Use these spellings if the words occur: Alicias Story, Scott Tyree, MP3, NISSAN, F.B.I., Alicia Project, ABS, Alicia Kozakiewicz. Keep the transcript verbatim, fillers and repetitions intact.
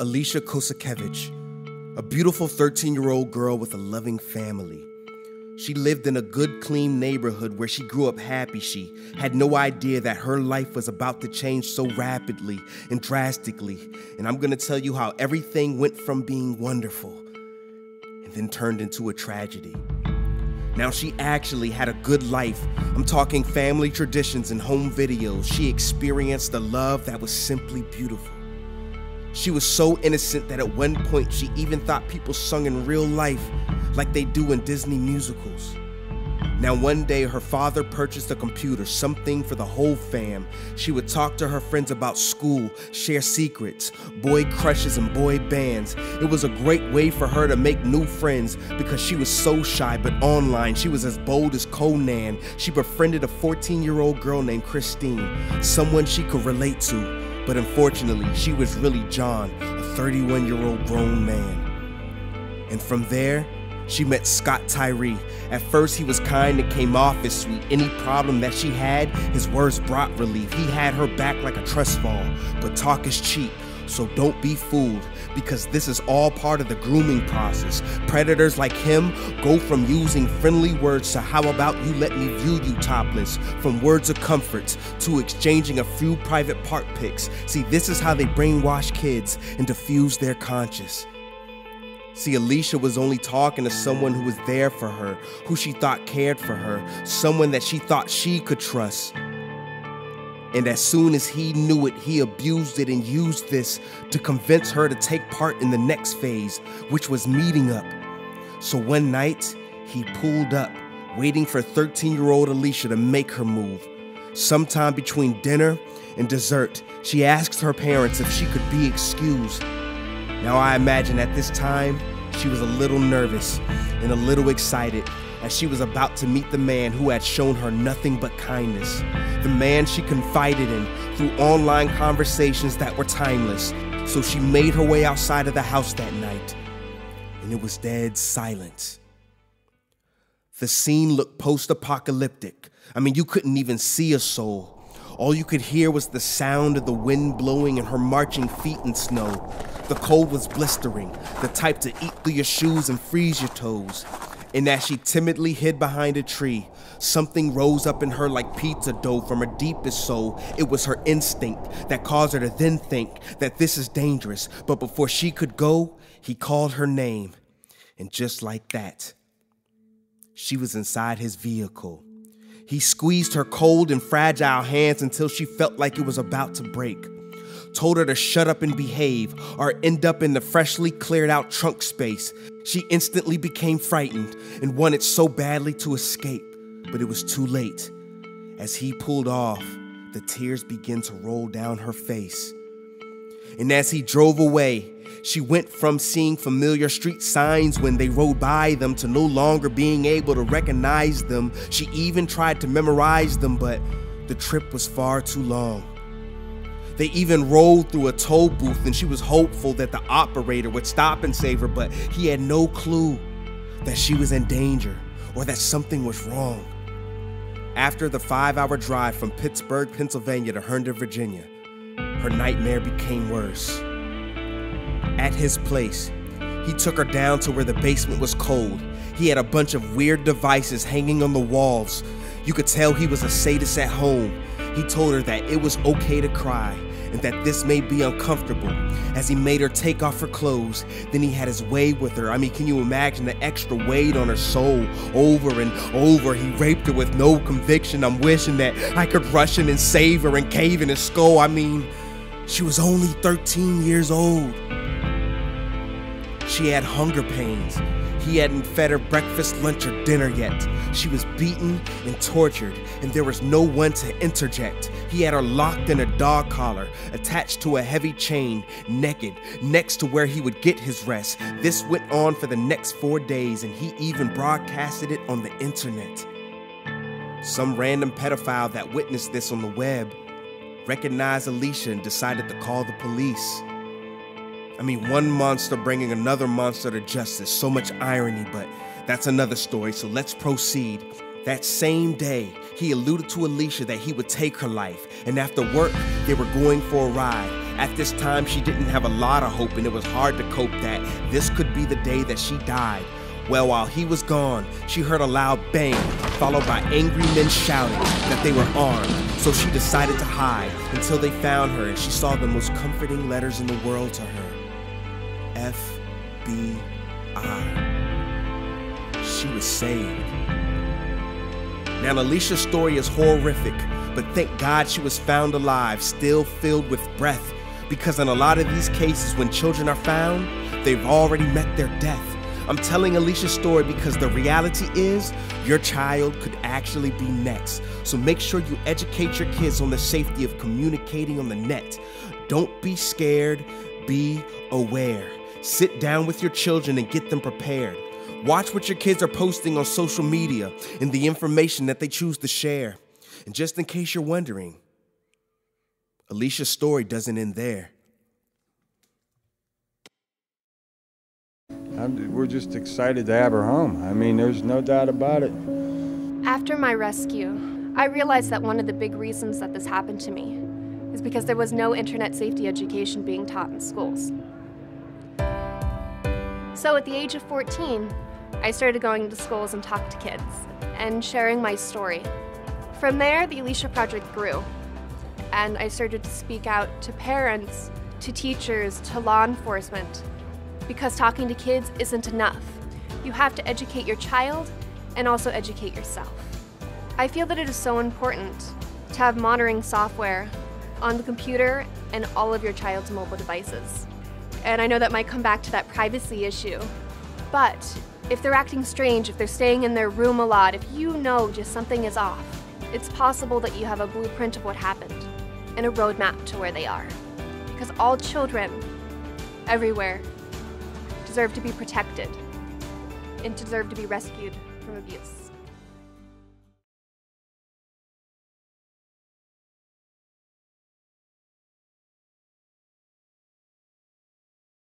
Alicia Kozakiewicz, a beautiful thirteen-year-old girl with a loving family. She lived in a good, clean neighborhood where she grew up happy. She had no idea that her life was about to change so rapidly and drastically. And I'm going to tell you how everything went from being wonderful and then turned into a tragedy. Now she actually had a good life. I'm talking family traditions and home videos. She experienced a love that was simply beautiful. She was so innocent that at one point she even thought people sung in real life like they do in Disney musicals. Now one day her father purchased a computer, something for the whole fam. She would talk to her friends about school, share secrets, boy crushes and boy bands. It was a great way for her to make new friends because she was so shy, but online she was as bold as Conan. She befriended a fourteen-year-old girl named Christine, someone she could relate to. But unfortunately, she was really John, a thirty-one-year-old grown man. And from there, she met Scott Tyree. At first, he was kind and came off as sweet. Any problem that she had, his words brought relief. He had her back like a trust fall, but talk is cheap. So don't be fooled, because this is all part of the grooming process. Predators like him go from using friendly words to how about you let me view you topless, from words of comfort to exchanging a few private part pics. See, this is how they brainwash kids and diffuse their conscience. See, Alicia was only talking to someone who was there for her, who she thought cared for her, someone that she thought she could trust. And as soon as he knew it, he abused it and used this to convince her to take part in the next phase, which was meeting up. So one night, he pulled up, waiting for thirteen-year-old Alicia to make her move. Sometime between dinner and dessert, she asked her parents if she could be excused. Now I imagine at this time, she was a little nervous and a little excited, as she was about to meet the man who had shown her nothing but kindness, the man she confided in through online conversations that were timeless. So she made her way outside of the house that night, and it was dead silent. The scene looked post-apocalyptic. I mean, you couldn't even see a soul. All you could hear was the sound of the wind blowing and her marching feet in snow. The cold was blistering, the type to eat through your shoes and freeze your toes. And as she timidly hid behind a tree, something rose up in her like pizza dough from her deepest soul. It was her instinct that caused her to then think that this is dangerous. But before she could go, he called her name. And just like that, she was inside his vehicle. He squeezed her cold and fragile hands until she felt like it was about to break. Told her to shut up and behave or end up in the freshly cleared out trunk space. She instantly became frightened and wanted so badly to escape, but it was too late. As he pulled off, the tears began to roll down her face. And as he drove away, she went from seeing familiar street signs when they rode by them to no longer being able to recognize them. She even tried to memorize them, but the trip was far too long. They even rolled through a toll booth, and she was hopeful that the operator would stop and save her, but he had no clue that she was in danger or that something was wrong. After the five-hour drive from Pittsburgh, Pennsylvania to Herndon, Virginia, her nightmare became worse. At his place, he took her down to where the basement was cold. He had a bunch of weird devices hanging on the walls. You could tell he was a sadist at home. He told her that it was okay to cry and that this may be uncomfortable as he made her take off her clothes. Then he had his way with her. I mean, can you imagine the extra weight on her soul? Over and over, he raped her with no conviction. I'm wishing that I could rush in and save her and cave in his skull. I mean, she was only thirteen years old. She had hunger pains. He hadn't fed her breakfast, lunch, or dinner yet. She was beaten and tortured, and there was no one to interject. He had her locked in a dog collar, attached to a heavy chain, naked, next to where he would get his rest. This went on for the next four days, and he even broadcasted it on the internet. Some random pedophile that witnessed this on the web recognized Alicia and decided to call the police. I mean, one monster bringing another monster to justice. So much irony, but that's another story, so let's proceed. That same day, he alluded to Alicia that he would take her life, and after work, they were going for a ride. At this time, she didn't have a lot of hope, and it was hard to cope that this could be the day that she died. Well, while he was gone, she heard a loud bang, followed by angry men shouting that they were armed. So she decided to hide until they found her, and she saw the most comforting letters in the world to her. F B I She was saved. Now, Alicia's story is horrific, but thank God she was found alive, still filled with breath, because in a lot of these cases, when children are found, they've already met their death. I'm telling Alicia's story because the reality is your child could actually be next. So make sure you educate your kids on the safety of communicating on the net. Don't be scared, be aware. Sit down with your children and get them prepared. Watch what your kids are posting on social media and the information that they choose to share. And just in case you're wondering, Alicia's story doesn't end there. I'm, we're just excited to have her home. I mean, there's no doubt about it. After my rescue, I realized that one of the big reasons that this happened to me is because there was no internet safety education being taught in schools. So at the age of fourteen, I started going to schools and talking to kids and sharing my story. From there, the Alicia Project grew, and I started to speak out to parents, to teachers, to law enforcement, because talking to kids isn't enough. You have to educate your child and also educate yourself. I feel that it is so important to have monitoring software on the computer and all of your child's mobile devices. And I know that might come back to that privacy issue, but if they're acting strange, if they're staying in their room a lot, if you know just something is off, it's possible that you have a blueprint of what happened and a roadmap to where they are. Because all children, everywhere, deserve to be protected and deserve to be rescued from abuse.